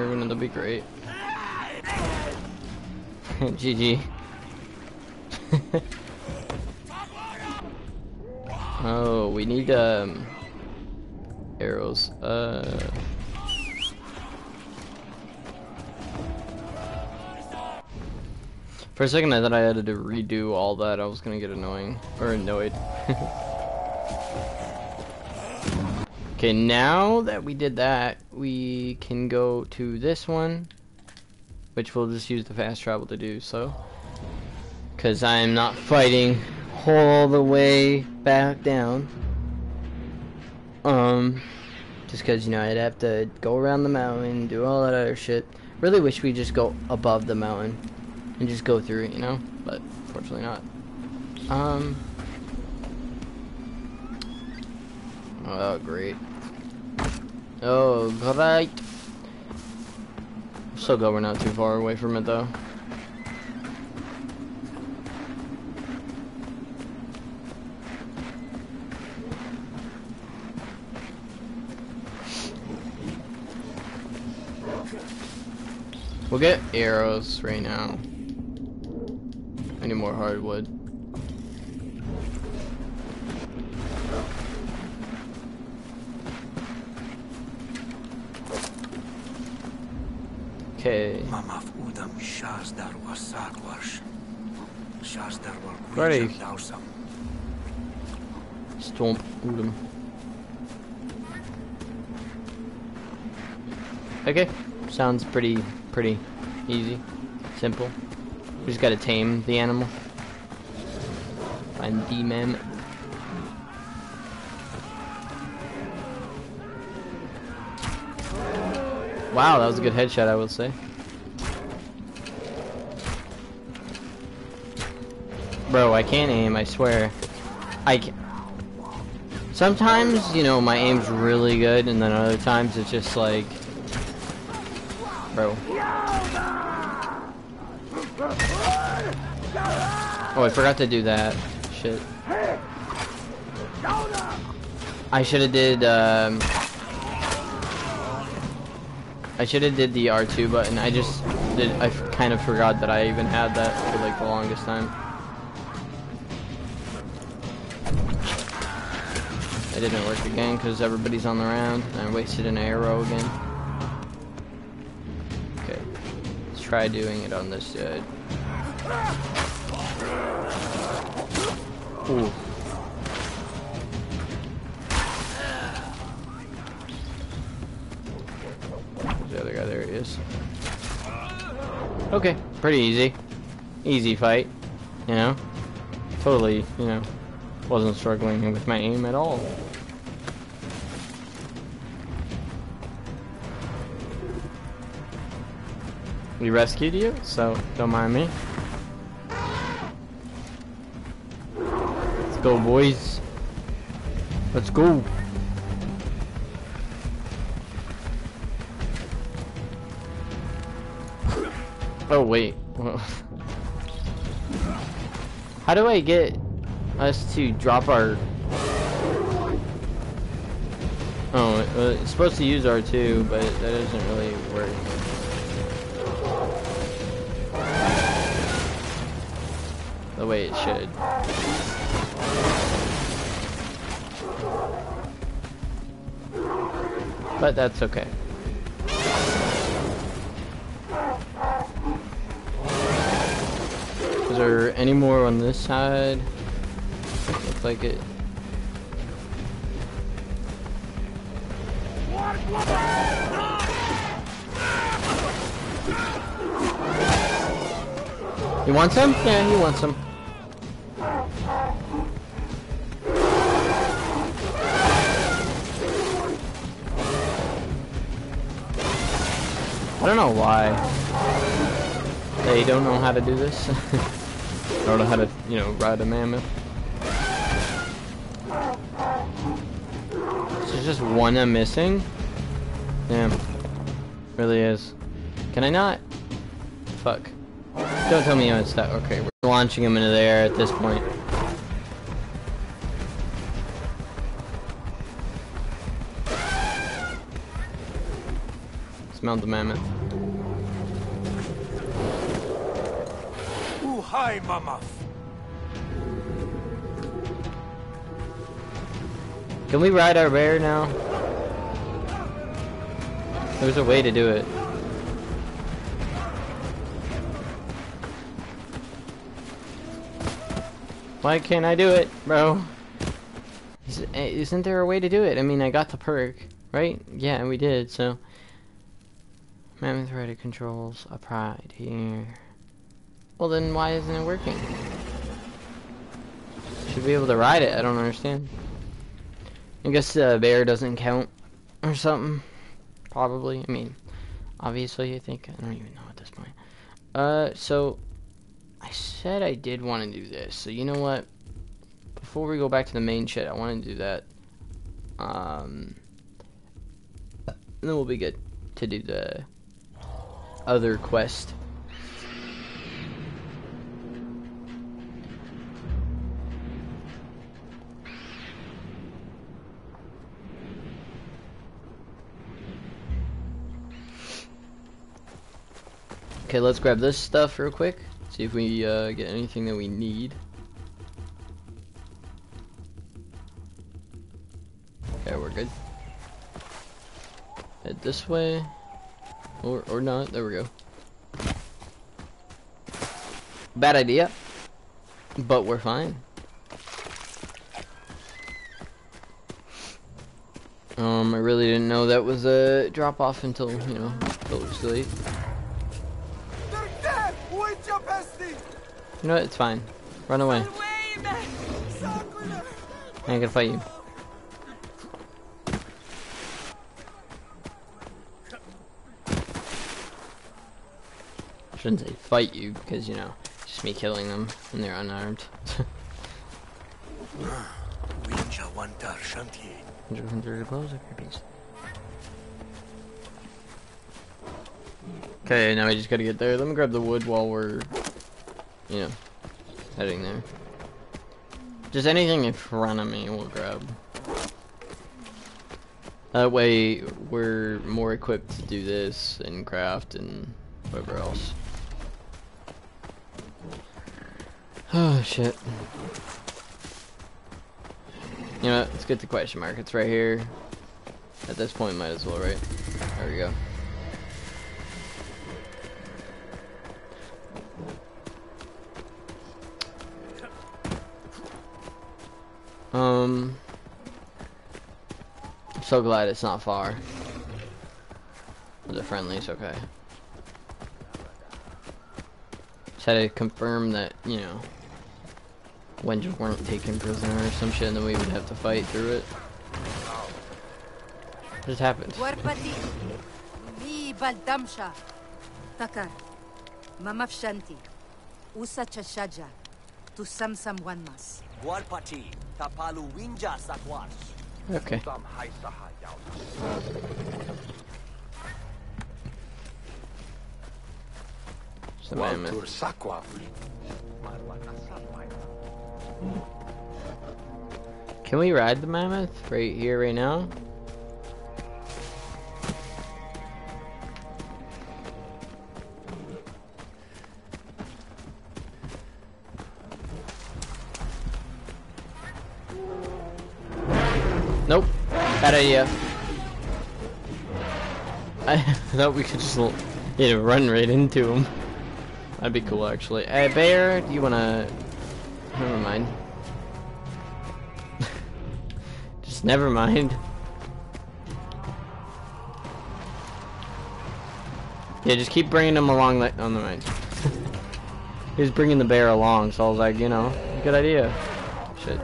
everyone, that'll be great. GG. Oh, we need arrows. For a second I thought I had to redo all that. I was gonna get annoyed. Okay, now that we did that, we can go to this one, which we'll just use the fast travel to do so, because I'm not fighting all the way back down, just because, you know, I'd have to go around the mountain, do all that other shit. Really wish we just go above the mountain and just go through it, you know, but fortunately not. Oh great. Oh great. I'm so glad we're not too far away from it though. We'll get arrows right now. I need more hardwood. Okay. Ready. Stomp Udam. Okay. Sounds pretty easy. Simple. We just gotta tame the animal. Find the mammoth. Wow, that was a good headshot, I will say. Bro, I can't aim, I swear. Sometimes, you know, my aim's really good, and then other times it's just like... Bro. Oh, I forgot to do that. Shit. I should have did the R2 button. I kind of forgot that I even had that for like the longest time. It didn't work again because everybody's on the round and I wasted an arrow again. Okay, let's try doing it on this side. Ooh. Okay, pretty easy fight, you know, totally, you know, wasn't struggling with my aim at all. We rescued you, so don't mind me. Let's go, boys, let's go. Oh wait, how do I get us to drop our... Oh, it's supposed to use R2, but that doesn't really work. The way it should. But that's okay. Is there any more on this side? Looks like it. You want some? Yeah, he wants some. I don't know why they don't know how to do this. I don't know how to, you know, ride a mammoth. There's just one I'm missing? Damn. Really is. Can I not? Fuck. Don't tell me it's that. Okay, we're launching him into the air at this point. This smelled the mammoth. Ooh, hi, mammoth. Can we ride our bear now? There's a way to do it. Why can't I do it, bro? Isn't there a way to do it? I mean, I got the perk, right? Yeah, we did, so... Mammoth Rider controls a pride here. Well, then why isn't it working? Should be able to ride it, I don't understand. I guess the bear doesn't count, or something. Probably, I mean, obviously, I think. I don't even know at this point. So... I said I did want to do this, so you know what? Before we go back to the main shit, I want to do that. And then we'll be good to do the other quest. Okay, let's grab this stuff real quick. See if we get anything that we need. Okay, we're good. Head this way, or not. There we go. Bad idea, but we're fine. I really didn't know that was a drop off until, you know, it was late. You know what? It's fine. Run away. I ain't gonna fight you. Shouldn't say fight you because, you know, it's just me killing them and they're unarmed. 100 gloves of creepies. Okay, now I just gotta get there. Let me grab the wood while we're, you know, heading there. Just anything in front of me we'll grab. That way we're more equipped to do this and craft and whatever else. Oh shit. You know what, let's get the question mark. It's right here. At this point might as well, right? There we go. I'm so glad it's not far. The friendly's okay. Just had to confirm that, you know, Wenges weren't taken prisoner or some shit, and then we would have to fight through it. It just happened. Okay. So can we ride the mammoth right here, right now? Nope. Bad idea. I thought we could just, you know, run right into him. That'd be cool, actually. Hey, bear, do you wanna... Never mind. Just never mind. Yeah, just keep bringing him along like... Oh, never mind. He was bringing the bear along, so I was like, you know, good idea. Shit.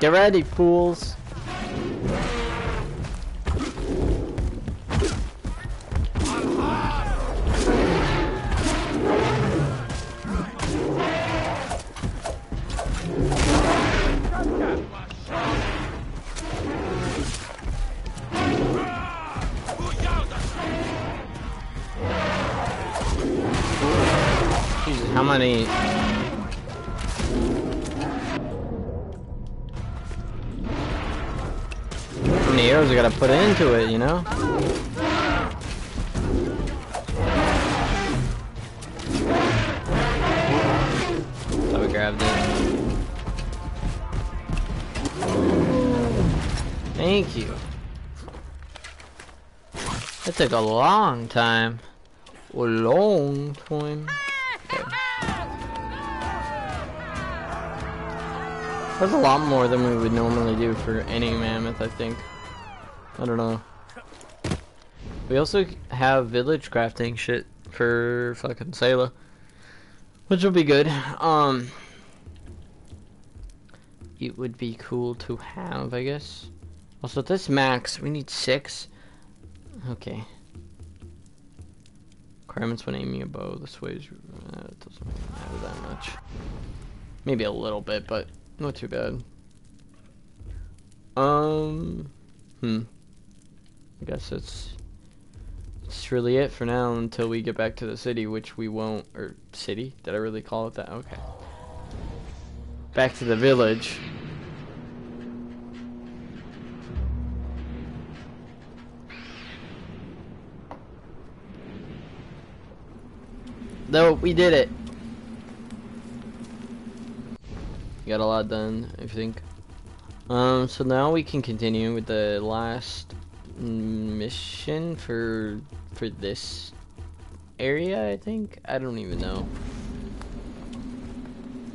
Get ready, fools. Jesus, how many... many arrows I gotta put into it, you know? So we grabbed it. Thank you. That took a long time. A long time. That's a lot more than we would normally do for any mammoth, I think. I don't know. We also have village crafting shit for fucking Sailor, which will be good. It would be cool to have, I guess. Also, at this max, we need 6. Okay. Requirements when aiming a bow. This way is, it doesn't matter that much. Maybe a little bit, but not too bad. I guess that's really it for now until we get back to the city, which we won't. Or city? Did I really call it that? Okay. Back to the village. No, we did it. Got a lot done, I think. So now we can continue with the last mission for this area, I think. I don't even know.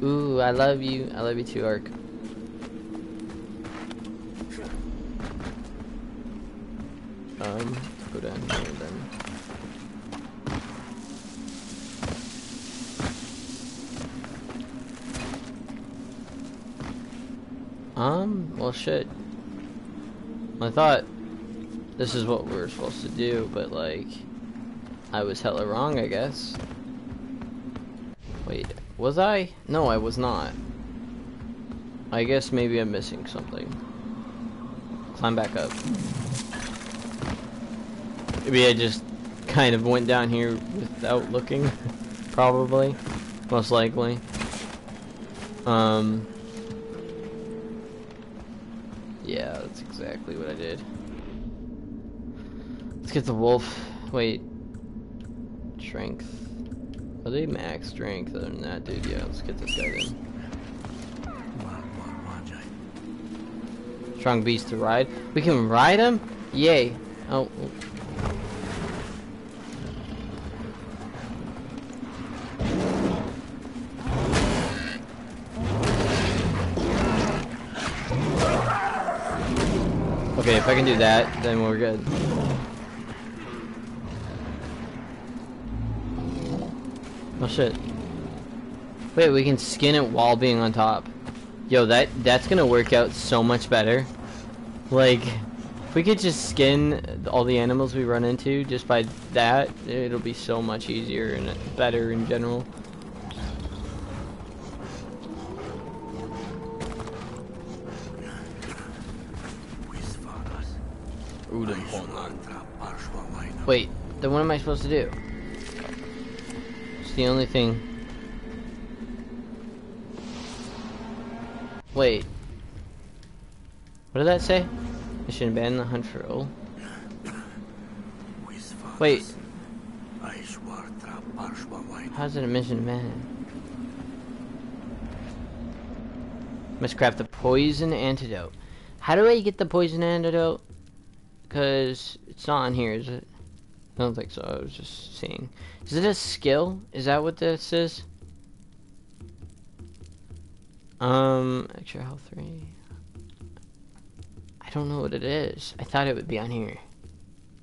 Ooh, I love you. I love you too, Ark. Go down here then. Well shit. I thought this is what we were supposed to do, but like, I was hella wrong, I guess. Wait, was I? No, I was not. I guess maybe I'm missing something. Climb back up. Maybe I just kind of went down here without looking, probably, most likely. Yeah, that's exactly what I did. Let's get the wolf. Wait. Strength. Are they max strength? Other than that, dude, yeah, let's get this guy in. Strong beast to ride. We can ride him? Yay. Oh. Okay, if I can do that, then we're good. Oh shit. Wait, we can skin it while being on top. Yo, that's gonna work out so much better. Like, if we could just skin all the animals we run into just by that, it'll be so much easier and better in general. Wait, then what am I supposed to do? It's the only thing. Wait. What did that say? I should abandon the hunt for all. Wait. How's it a mission man? Must craft the poison antidote. How do I get the poison antidote? Because it's not on here, is it? I don't think so, I was just seeing. Is it a skill? Is that what this is? Extra health 3. I don't know what it is. I thought it would be on here.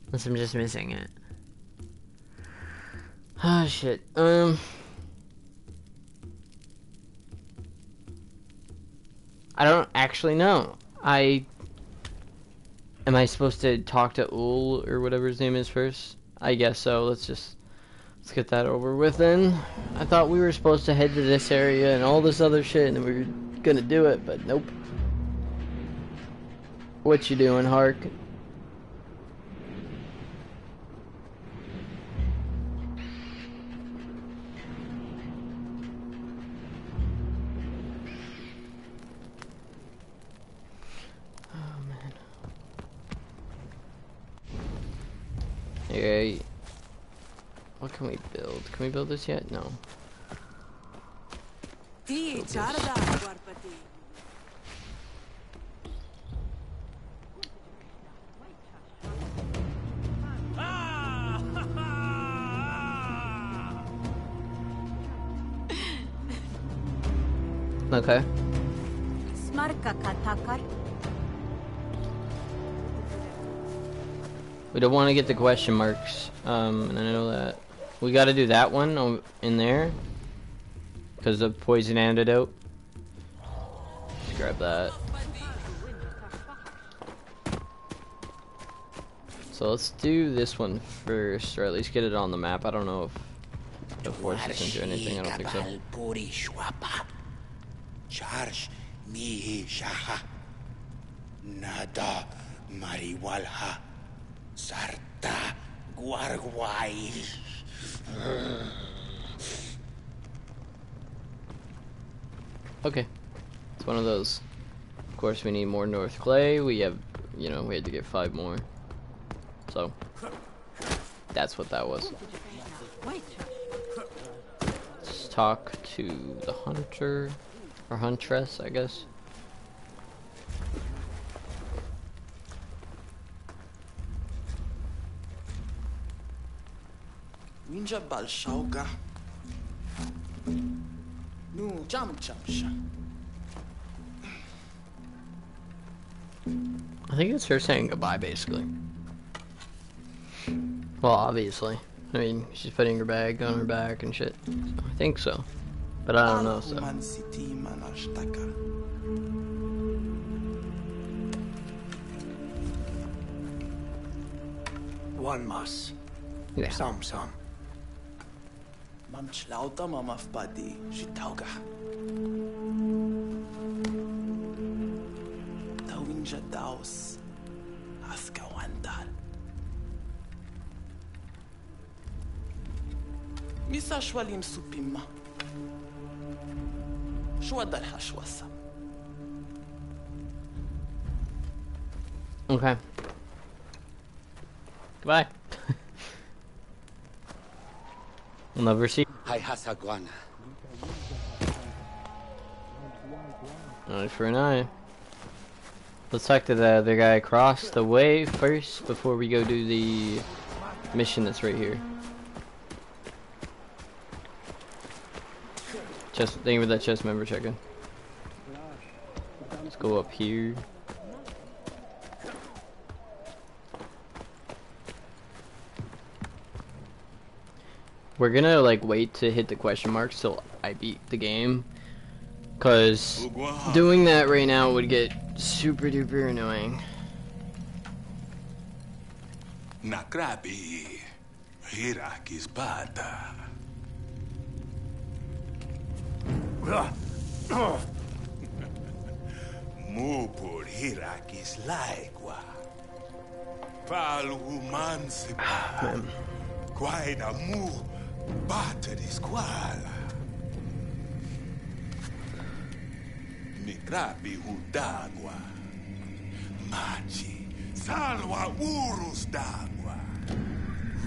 Unless I'm just missing it. Oh shit. I don't actually know. Am I supposed to talk to Ul or whatever his name is first? I guess so. Let's get that over with then. I thought we were supposed to head to this area and all this other shit and we were gonna do it, but nope. What you doing, Hark? Yay. What can we build? Can we build this yet? No. Build this. Okay. We don't want to get the question marks, and I know that we got to do that one in there because of poison antidote. Let's grab that. So let's do this one first, or at least get it on the map. I don't know if the force is into anything. I don't think so. Charge me shaha nada mariwalha sarta guarguai. Okay, it's one of those. Of course, we need more north clay. We have, you know, we had to get 5 more. So that's what that was. Let's talk to the hunter. Or huntress, I guess. Ninja Balshauga. No, Jamsha. I think it's her saying goodbye, basically. Well, obviously. I mean, she's putting her bag on her back and shit. I think so. But I don't know, so. One mas. Yeah. Some. Mamchlauta mamafbadi shitauga. Tawinja daus. Askawandar. Misashwalim supima. Okay. Goodbye. We'll never see. Hi, Hasaguana. Not for an eye. Let's talk to the other guy across the way first before we go do the mission that's right here. Chest, thank you for that chest member check-in. Let's go up here. We're gonna like wait to hit the question marks till I beat the game, cause doing that right now would get super duper annoying. Nakrabi, Hirakis bata. Mupur Hirakis Laigua Palu Mansipa Quaida Mu Batteris Quala Migrabi Udagua Machi Salwa Urus Dagua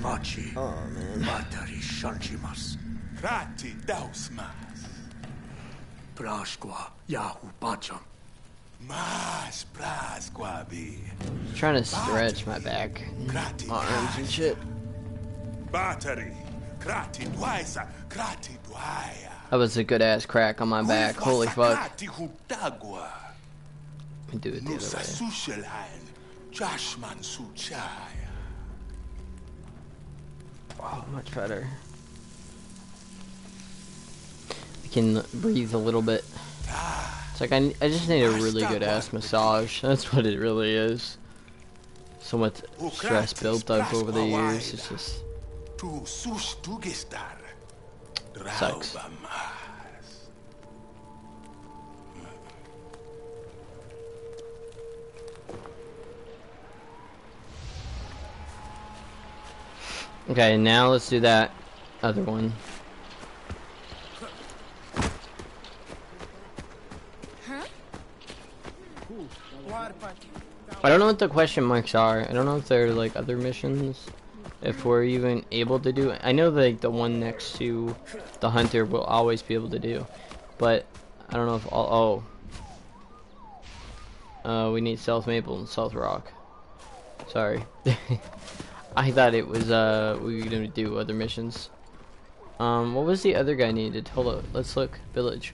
Machi Batteris Shanchimas Rati Dausma I'm trying to stretch my back, my arms and shit. That was a good ass crack on my back. Holy fuck. Let me do it the other way. Wow, much better. Can breathe a little bit. It's like I just need a really good ass massage. That's what it really is. So much stress built up over the years. It's just sucks. Okay, now let's do that other one. I don't know what the question marks are. I don't know if they're like other missions if we're even able to do it. I know like the one next to the hunter will always be able to do, but I don't know if all. We need South Maple and South Rock. Sorry. I thought it was we were gonna do other missions. What was the other guy needed? Hold up, let's look. Village.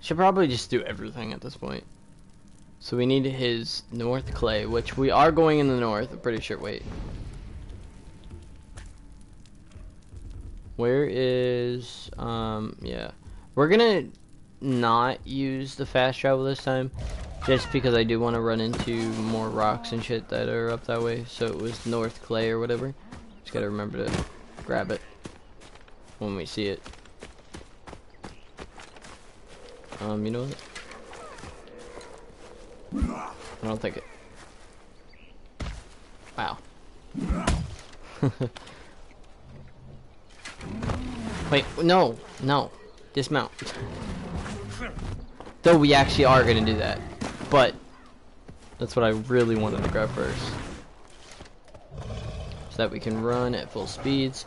Should probably just do everything at this point. So we need his north clay, which we are going in the north, I'm pretty sure. Wait. Where is yeah. We're gonna not use the fast travel this time, just because I do want to run into more rocks and shit that are up that way. So it was north clay or whatever. Just gotta remember to grab it when we see it. You know what? I don't think it. Wow. Wait, no, no. Dismount. Though we actually are gonna do that, but that's what I really wanted to grab first, so that we can run at full speeds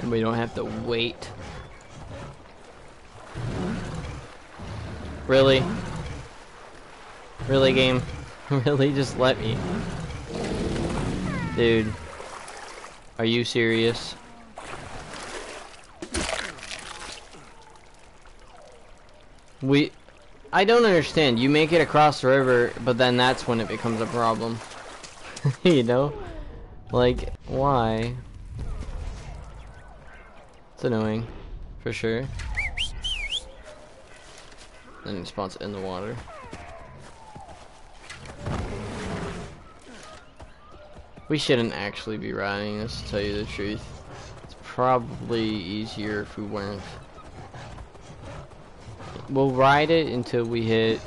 and we don't have to wait. Really? Really, game? Really? Just let me. Dude. Are you serious? I don't understand. You make it across the river, but then that's when it becomes a problem. You know? Like, why? It's annoying. For sure. Then it spawns in the water. We shouldn't actually be riding this, to tell you the truth. It's probably easier if we weren't. We'll ride it until we hit,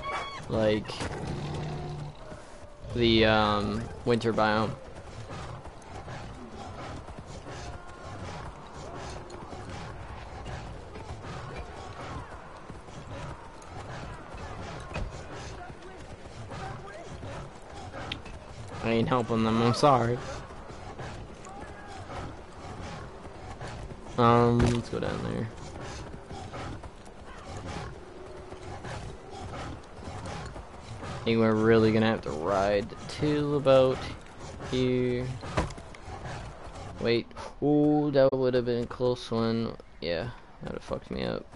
like, the, winter biome. I ain't helping them, I'm sorry. Let's go down there. I think we're really gonna have to ride till about here. Wait, ooh, that would have been a close one. Yeah, that would have fucked me up.